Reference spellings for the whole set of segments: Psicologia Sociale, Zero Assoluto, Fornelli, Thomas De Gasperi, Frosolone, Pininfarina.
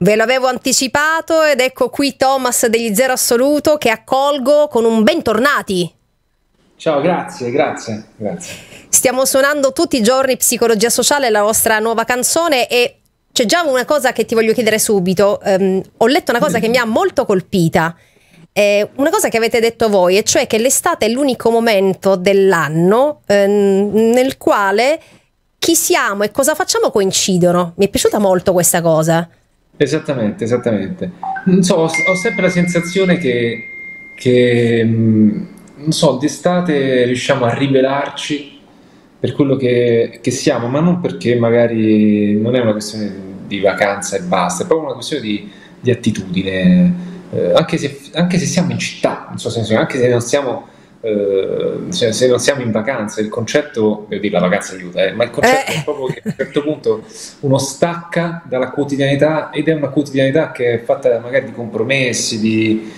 Ve l'avevo anticipato ed ecco qui Thomas degli Zero Assoluto che accolgo con un bentornati. Ciao, grazie. Stiamo suonando tutti i giorni Psicologia Sociale, la vostra nuova canzone, e c'è già una cosa che ti voglio chiedere subito. Ho letto una cosa che mi ha molto colpita, una cosa che avete detto voi, e cioè che l'estate è l'unico momento dell'anno nel quale chi siamo e cosa facciamo coincidono. Mi è piaciuta molto questa cosa. Esattamente. Non so, ho sempre la sensazione che non so, d'estate riusciamo a rivelarci per quello che siamo, ma non perché magari non è una questione di vacanza e basta, è proprio una questione di attitudine, anche se siamo in città, non so, anche se non siamo se non siamo in vacanza, il concetto, devo dire, la vacanza aiuta, ma il concetto è proprio che a un certo punto uno stacca dalla quotidianità, ed è una quotidianità che è fatta magari di compromessi, di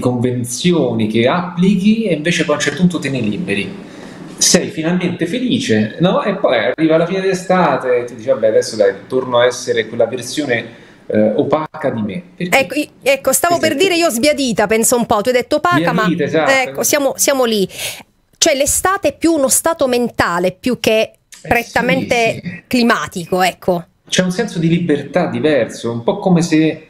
convenzioni che applichi, e invece poi a un certo punto te ne liberi, sei finalmente felice, no? E poi arriva la fine dell'estate e ti dici vabbè, adesso dai, torno a essere quella versione opaca di me. Ecco, stavo per dire io sbiadita, penso un po', tu hai detto opaca, ma esatto, ecco, siamo lì. Cioè l'estate è più uno stato mentale, più che prettamente sì. Climatico, ecco. C'è un senso di libertà diverso, un po' come se,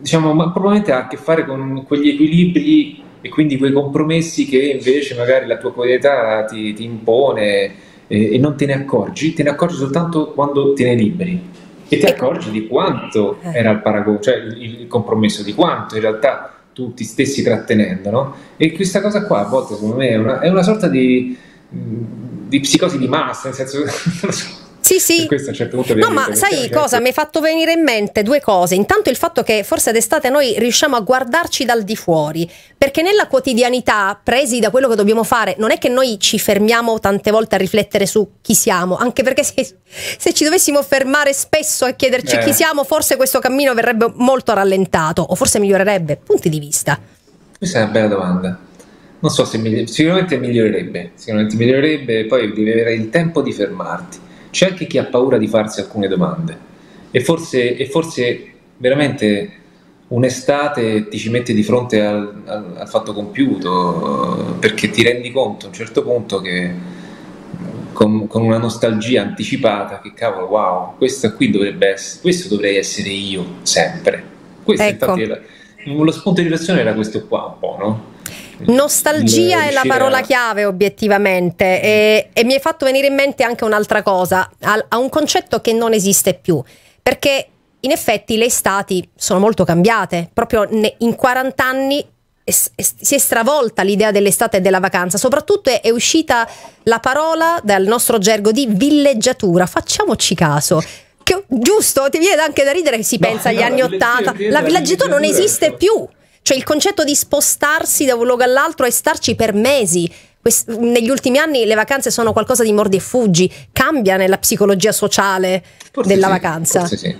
diciamo, ma probabilmente ha a che fare con quegli equilibri e quindi quei compromessi che invece magari la tua quotidianità ti impone e non te ne accorgi, te ne accorgi soltanto quando te ne liberi. E ti accorgi di quanto era il paragone, cioè il compromesso, di quanto in realtà tu ti stessi trattenendo, no? E questa cosa qua a volte secondo me è una sorta di psicosi di massa, nel senso, non so. Sì. Questo a un certo punto no, ma sai cosa? Mi hai fatto venire in mente due cose. Intanto il fatto che forse d'estate noi riusciamo a guardarci dal di fuori, perché nella quotidianità, presi da quello che dobbiamo fare, non è che noi ci fermiamo tante volte a riflettere su chi siamo, anche perché se ci dovessimo fermare spesso a chiederci chi siamo, forse questo cammino verrebbe molto rallentato, o forse migliorerebbe, punti di vista. Questa è una bella domanda. Non so se sicuramente migliorerebbe, poi devi avere il tempo di fermarti. C'è anche chi ha paura di farsi alcune domande, e forse veramente un'estate ti ci mette di fronte al fatto compiuto, perché ti rendi conto a un certo punto che con una nostalgia anticipata che cavolo, wow, questo qui dovrebbe essere, questo dovrei essere io sempre. Questo infatti lo spunto di riflessione era questo qua un po', no? Nostalgia è la parola chiave obiettivamente, e mi hai fatto venire in mente anche un'altra cosa, a un concetto che non esiste più, perché in effetti le estati sono molto cambiate, proprio in 40 anni si è stravolta l'idea dell'estate e della vacanza, soprattutto è uscita la parola dal nostro gergo di villeggiatura, facciamoci caso. Che, giusto, ti viene anche da ridere che si pensa agli anni '80, la villeggiatura non esiste più. Cioè il concetto di spostarsi da un luogo all'altro e starci per mesi. Negli ultimi anni le vacanze sono qualcosa di mordi e fuggi, cambia nella psicologia sociale forse della vacanza. Forse sì,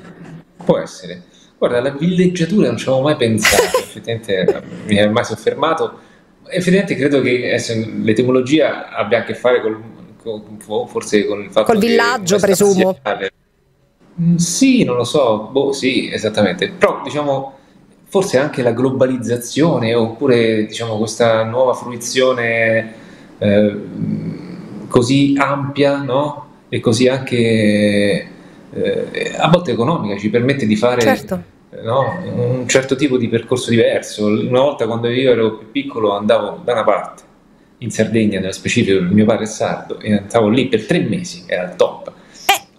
può essere. Guarda, la villeggiatura non ci avevo mai pensato, effettivamente mi è mai soffermato. Effettivamente credo che l'etimologia abbia a che fare forse con il fatto col villaggio, presumo. Sì, non lo so, boh, sì, esattamente. Però diciamo, forse anche la globalizzazione, oppure diciamo questa nuova fruizione così ampia, no? E così anche a volte economica, ci permette di fare no? Un certo tipo di percorso diverso. Una volta, quando io ero più piccolo, andavo da una parte, in Sardegna nello specifico, il mio padre è sardo, e andavo lì per 3 mesi, era il top.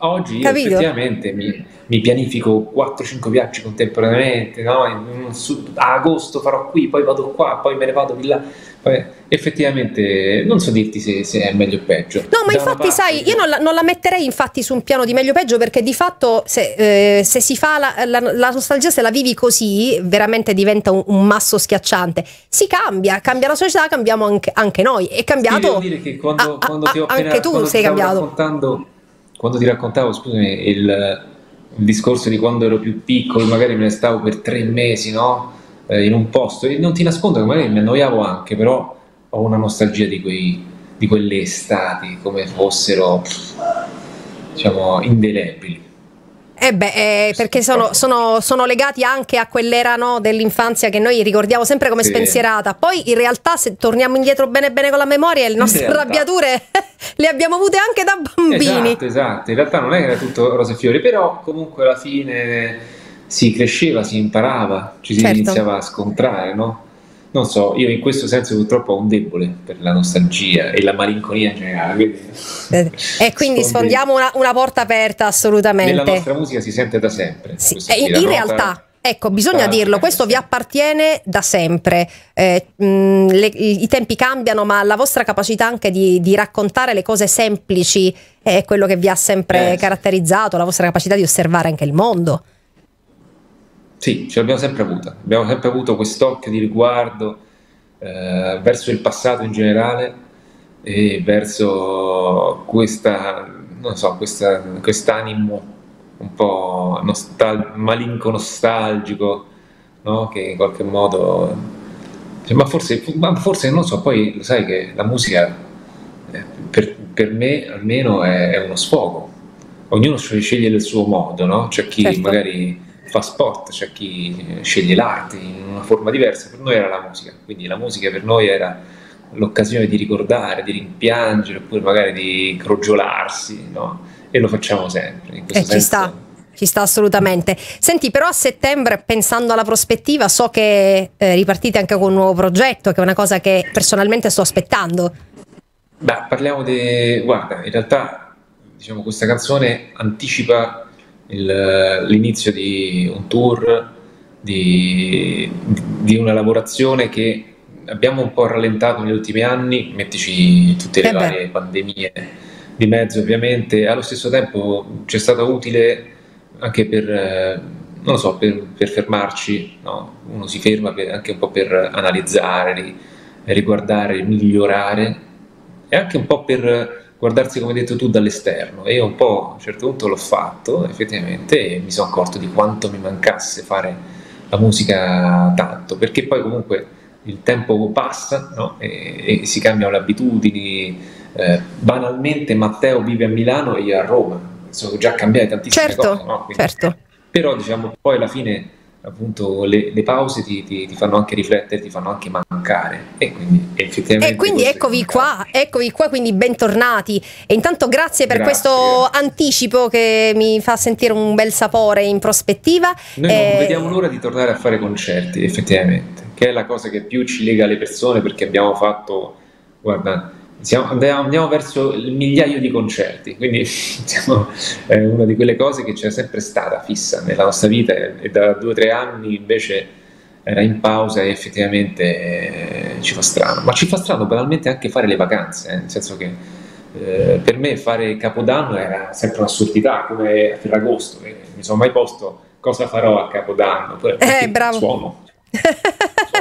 Oggi effettivamente mi pianifico 4-5 viaggi contemporaneamente, no? A agosto farò qui, poi vado qua, poi me ne vado di là. Effettivamente non so dirti se è meglio o peggio. No, ma infatti sai, io non la metterei infatti su un piano di meglio o peggio, perché di fatto se si fa la nostalgia, se la vivi così, veramente diventa un masso schiacciante. Si cambia la società, cambiamo anche noi. È cambiato. Devo dire che quando ti raccontavo, scusami, il discorso di quando ero più piccolo, magari me ne stavo per 3 mesi, no? In un posto, e non ti nascondo che magari mi annoiavo anche, però ho una nostalgia di quelle estati come fossero, diciamo, indelebili. Perché sono legati anche a quell'era, no, dell'infanzia che noi ricordiamo sempre come spensierata. Poi in realtà, se torniamo indietro bene bene con la memoria, le nostre arrabbiature le abbiamo avute anche da bambini. Esatto, in realtà non è che era tutto rose e fiori, però comunque alla fine si cresceva, si imparava, ci si iniziava a scontrare, no? Non so, io in questo senso purtroppo ho un debole per la nostalgia e la malinconia in generale. Quindi... E quindi sfondiamo una porta aperta, assolutamente. Nella nostra musica si sente da sempre. Sì. In realtà, ecco, bisogna dirlo, questo vi appartiene da sempre. I tempi cambiano, ma la vostra capacità anche di raccontare le cose semplici è quello che vi ha sempre caratterizzato, la vostra capacità di osservare anche il mondo. Sì, ce l'abbiamo sempre avuta, abbiamo sempre avuto quest'occhio di riguardo verso il passato in generale e verso questa, non so, quest'animo un po' malinco-nostalgico, no? Che in qualche modo, ma forse non so, poi lo sai che la musica per me almeno è uno sfogo, ognuno sceglie il suo modo, no? C'è chi magari... fa sport, c'è chi sceglie l'arte in una forma diversa, per noi era la musica, quindi la musica per noi era l'occasione di ricordare, di rimpiangere oppure magari di crogiolarsi, no? E lo facciamo sempre. In questo senso... ci sta assolutamente. Senti, però a settembre, pensando alla prospettiva, so che ripartite anche con un nuovo progetto, che è una cosa che personalmente sto aspettando. Beh, parliamo di... guarda, in realtà diciamo questa canzone anticipa l'inizio di un tour, di una lavorazione che abbiamo un po' rallentato negli ultimi anni, mettici tutte le varie pandemie di mezzo ovviamente, allo stesso tempo ci è stato utile anche per fermarci, no? Uno si ferma anche un po' per analizzare, riguardare, migliorare e anche un po' per... guardarsi, come hai detto tu, dall'esterno, e io un po' a un certo punto l'ho fatto effettivamente e mi sono accorto di quanto mi mancasse fare la musica tanto, perché poi comunque il tempo passa, no? e si cambiano le abitudini, banalmente Matteo vive a Milano e io a Roma, sono già cambiate tantissime cose, no? Quindi, però diciamo poi alla fine appunto le pause ti fanno anche riflettere, ti fanno anche mancare, e quindi effettivamente eccovi qua, quindi bentornati, e intanto grazie per questo anticipo che mi fa sentire un bel sapore in prospettiva. Noi non vediamo l'ora di tornare a fare concerti, effettivamente, che è la cosa che più ci lega alle persone, perché abbiamo fatto, guarda, andiamo verso il migliaio di concerti, quindi è una di quelle cose che c'è sempre stata fissa nella nostra vita, e da 2 o 3 anni invece era in pausa e effettivamente ci fa strano, ma ci fa strano banalmente anche fare le vacanze, nel senso che per me fare Capodanno era sempre un'assurdità, come a Ferragosto, mi sono mai posto cosa farò a Capodanno, suono.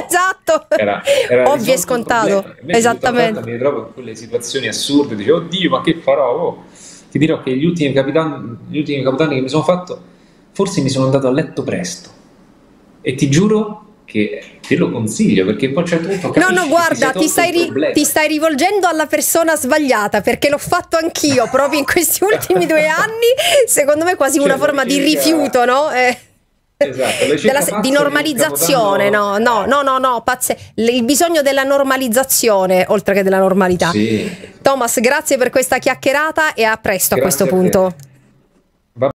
Esatto, era ovvio e scontato. Esattamente, mi trovo in quelle situazioni assurde, dicevo, oddio, ma che farò? Oh. Ti dirò che gli ultimi capodanni che mi sono fatto, forse mi sono andato a letto presto, e ti giuro che te lo consiglio, perché poi a un certo punto capisci. No, guarda, ti stai rivolgendo alla persona sbagliata, perché l'ho fatto anch'io proprio in questi ultimi 2 anni, secondo me quasi una forma di rifiuto, no? Esatto, di normalizzazione, no, il bisogno della normalizzazione oltre che della normalità. Thomas, grazie per questa chiacchierata e a presto. Grazie a questo punto.